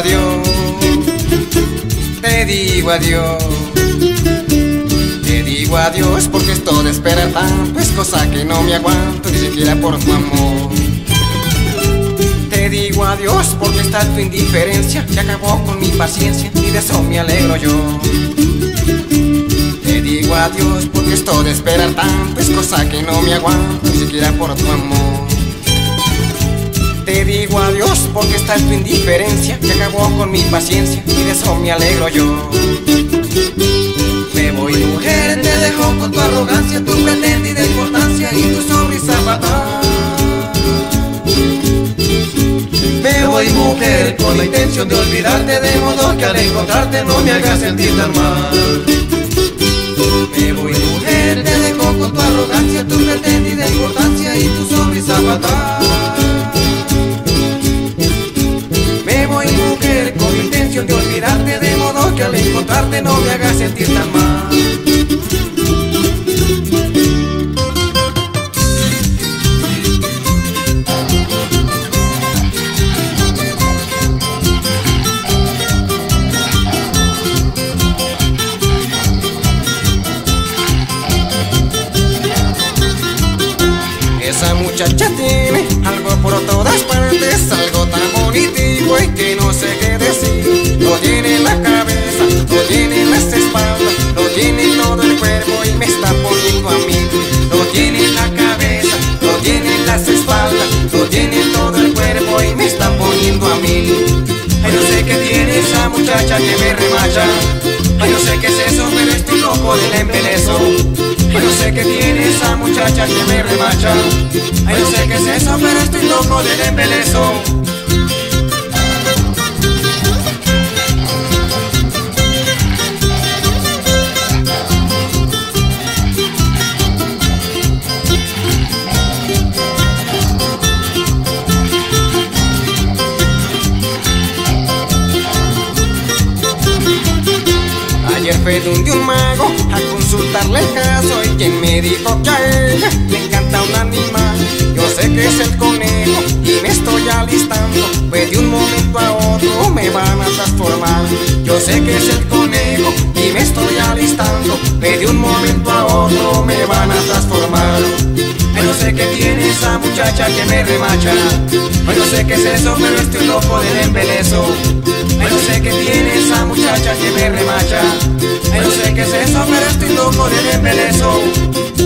adiós, te digo adiós, te digo adiós, porque esto de esperar tanto es cosa que no me aguanto, ni siquiera por tu amor. Te digo adiós porque está tu indiferencia que acabó con mi paciencia, y de eso me alegro yo. Te digo adiós porque esto de esperar tanto es cosa que no me aguanto, ni siquiera por tu amor. Te digo adiós porque está tu indiferencia que acabó con mi paciencia, y de eso me alegro yo. Me voy, mujer, te dejo con tu arrogancia, tu pretendida importancia y tu sonrisa fatal. Me voy, mujer, con la intención de olvidarte, de modo que al encontrarte no me hagas sentir tan mal. Me voy, mujer, te dejo con tu arrogancia, tu pretendida importancia y tu sonrisa fatal. De olvidarte, de modo que al encontrarte no me hagas sentir tan mal. Esa muchacha tiene algo por todas partes, algo tan bonito y que no sé qué decir. Lo tiene en la cabeza, lo tiene en las espaldas, lo tiene en todo el cuerpo y me está poniendo a mí. Lo tiene en la cabeza, lo tiene en las espaldas, lo tiene en todo el cuerpo y me está poniendo a mí. Ay, no sé qué tiene esa muchacha que me remacha. Ay, no sé qué es eso, pero estoy loco del embelezo. Ay, no sé qué tiene esa muchacha que me remacha. Ay, no sé qué es eso, pero estoy loco del embelezo. De un mago a consultarle el caso, y quien me dijo que a ella le encanta un animal. Yo sé que es el conejo y me estoy alistando, pues de un momento a otro me van a transformar. Yo sé que es el conejo y me estoy alistando, pues de un momento a otro me van a transformar. Ay, no sé qué tiene esa muchacha que me remacha. Ay, no sé qué es eso, pero estoy loco del embelezo. Ay, no sé qué tiene esa muchacha que me remacha. Ay, no sé qué es eso, pero estoy loco del embelezo.